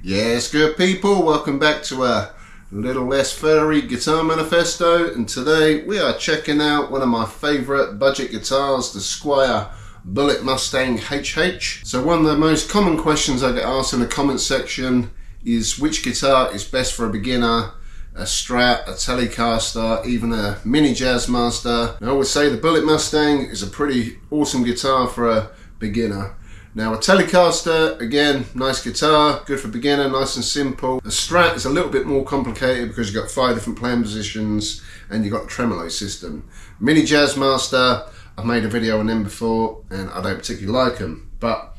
Yes, good people, welcome back to our little less furry guitar manifesto, and today we are checking out one of my favorite budget guitars, the Squier Bullet Mustang HH. So one of the most common questions I get asked in the comments section is which guitar is best for a beginner, a Strat, a Telecaster, even a mini Jazzmaster. I always say the Bullet Mustang is a pretty awesome guitar for a beginner. Now, a Telecaster, again, nice guitar, good for beginner, nice and simple. A Strat is a little bit more complicated because you've got 5 different playing positions and you've got a tremolo system. Mini Jazzmaster, I've made a video on them before and I don't particularly like them, but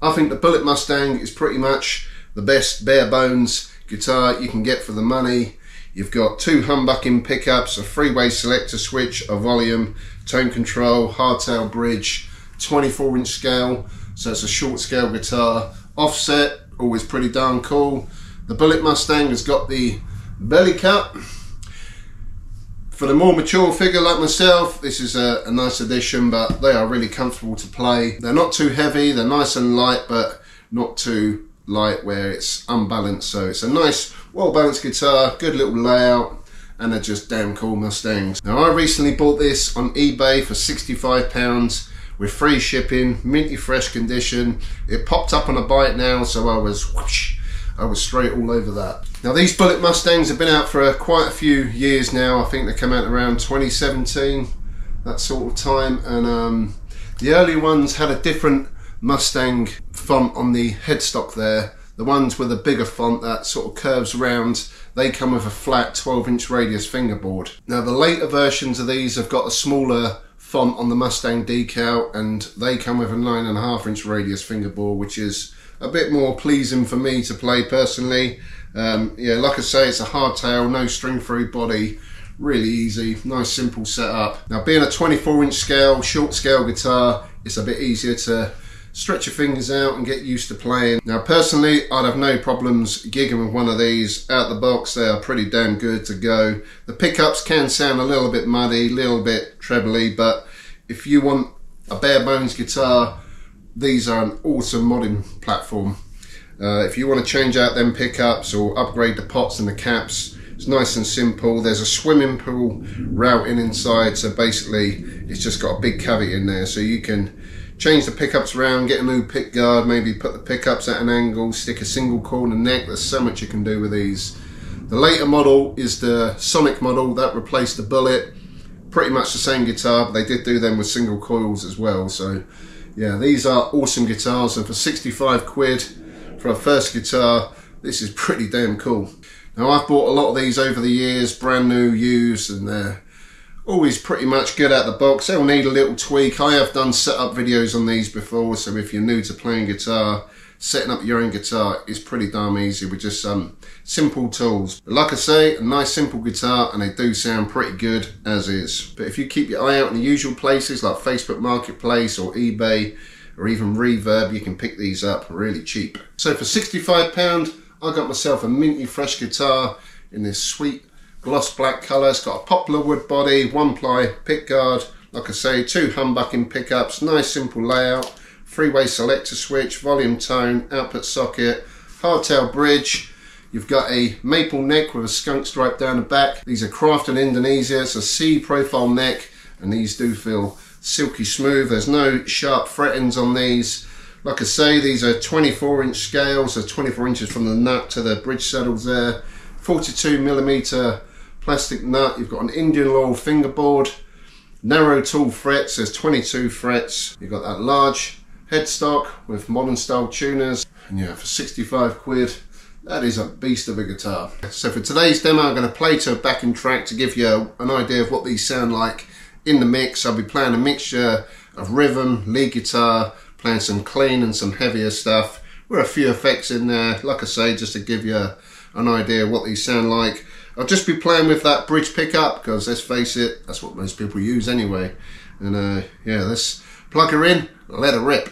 I think the Bullet Mustang is pretty much the best bare bones guitar you can get for the money. You've got 2 humbucking pickups, a 3-way selector switch, a volume, tone control, hardtail bridge, 24-inch scale. So it's a short scale guitar, offset, always pretty darn cool. The Bullet Mustang has got the belly cut. For the more mature figure like myself, this is a nice addition, but they are really comfortable to play. They're not too heavy, they're nice and light, but not too light where it's unbalanced. So it's a nice, well-balanced guitar, good little layout, and they're just damn cool Mustangs. Now, I recently bought this on eBay for £65. With free shipping, minty fresh condition. It popped up on a bite now, so I was straight all over that. Now, these Bullet Mustangs have been out for quite a few years now. I think they come out around 2017, that sort of time. And the early ones had a different Mustang font on the headstock there. The ones with a bigger font that sort of curves round, they come with a flat 12-inch radius fingerboard. Now, the later versions of these have got a smaller font on the Mustang decal, and they come with a 9.5-inch radius fingerboard, which is a bit more pleasing for me to play personally. Yeah, like I say, it's a hardtail, no string through body, really easy, nice simple setup. Now, being a 24-inch scale, short scale guitar, it's a bit easier to stretch your fingers out and get used to playing. Now, personally, I'd have no problems gigging with one of these. Out the box, they are pretty damn good to go. The pickups can sound a little bit muddy, a little bit trebly, but if you want a bare bones guitar, these are an awesome modding platform. If you want to change out them pickups or upgrade the pots and the caps, it's nice and simple. There's a swimming pool routing inside, so basically it's just got a big cavity in there, so you can change the pickups around, get a new pick guard, maybe put the pickups at an angle, stick a single corner neck. There's so much you can do with these. The later model is the Sonic model that replaced the Bullet. Pretty much the same guitar, but they did do them with single coils as well. So yeah, these are awesome guitars, and for 65 quid for a first guitar, this is pretty damn cool. Now, I've bought a lot of these over the years, brand new, used, and they're always pretty much good out the box. They'll need a little tweak. I have done setup videos on these before, so if you're new to playing guitar, setting up your own guitar is pretty damn easy with just some simple tools. But like I say, a nice simple guitar, and they do sound pretty good as is. But if you keep your eye out in the usual places like Facebook Marketplace or eBay or even Reverb, you can pick these up really cheap. So for £65, I got myself a minty fresh guitar in this sweet gloss black colour. It's got a poplar wood body, 1-ply pick guard, like I say, 2 humbucking pickups, nice simple layout, 3-way selector switch, volume, tone, output socket, hardtail bridge. You've got a maple neck with a skunk stripe down the back. These are crafted in Indonesia. It's a C profile neck, and these do feel silky smooth. There's no sharp frettings on these. Like I say, these are 24-inch scales, so 24 inches from the nut to the bridge saddles there. 42mm plastic nut. You've got an Indian laurel fingerboard, narrow tall frets, there's 22 frets. You've got that large headstock with modern style tuners, and yeah, for 65 quid, that is a beast of a guitar. So for today's demo, I'm going to play to a backing track to give you an idea of what these sound like in the mix. I'll be playing a mixture of rhythm, lead guitar, playing some clean and some heavier stuff with a few effects in there, like I say, just to give you an idea of what these sound like. I'll just be playing with that bridge pickup because, let's face it, that's what most people use anyway. And yeah, let's plug her in, let her rip.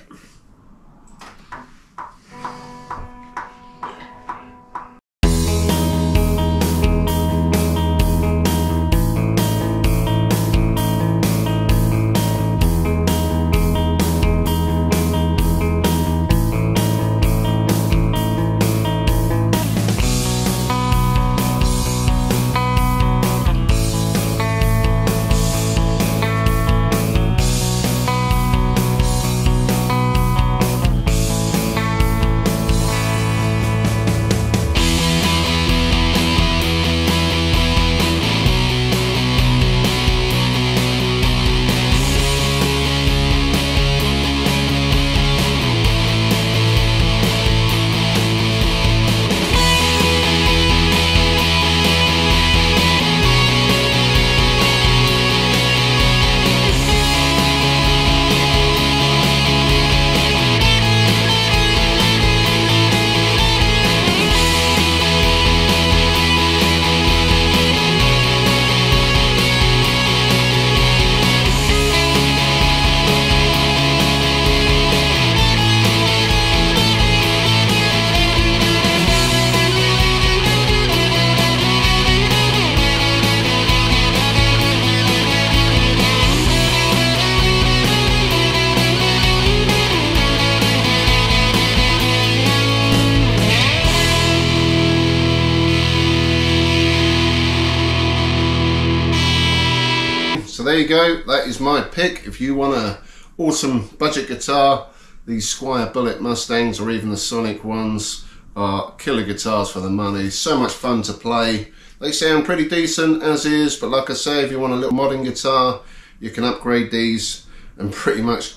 there you go, that is my pick. If you want an awesome budget guitar, these Squier Bullet Mustangs or even the Sonic ones are killer guitars for the money. So much fun to play. They sound pretty decent as is, but like I say, if you want a little modern guitar, you can upgrade these and pretty much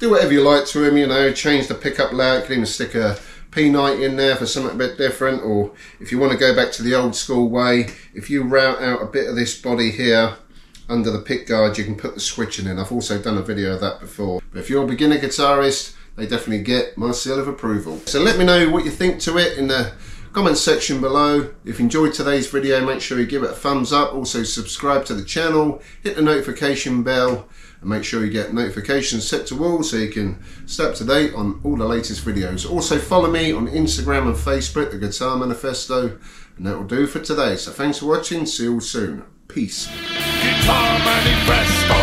do whatever you like to them, you know, change the pickup layout, you can even stick a P90 in there for something a bit different, or if you want to go back to the old school way, if you route out a bit of this body here under the pick guard, you can put the switching in. I've also done a video of that before. But if you're a beginner guitarist, they definitely get my seal of approval. So let me know what you think to it in the comment section below. If you enjoyed today's video, make sure you give it a thumbs up. Also subscribe to the channel, hit the notification bell, and make sure you get notifications set to all so you can stay up to date on all the latest videos. Also follow me on Instagram and Facebook, The Guitar Manifesto, and that will do for today. So thanks for watching, see you all soon. Peace. Guitar Manifesto.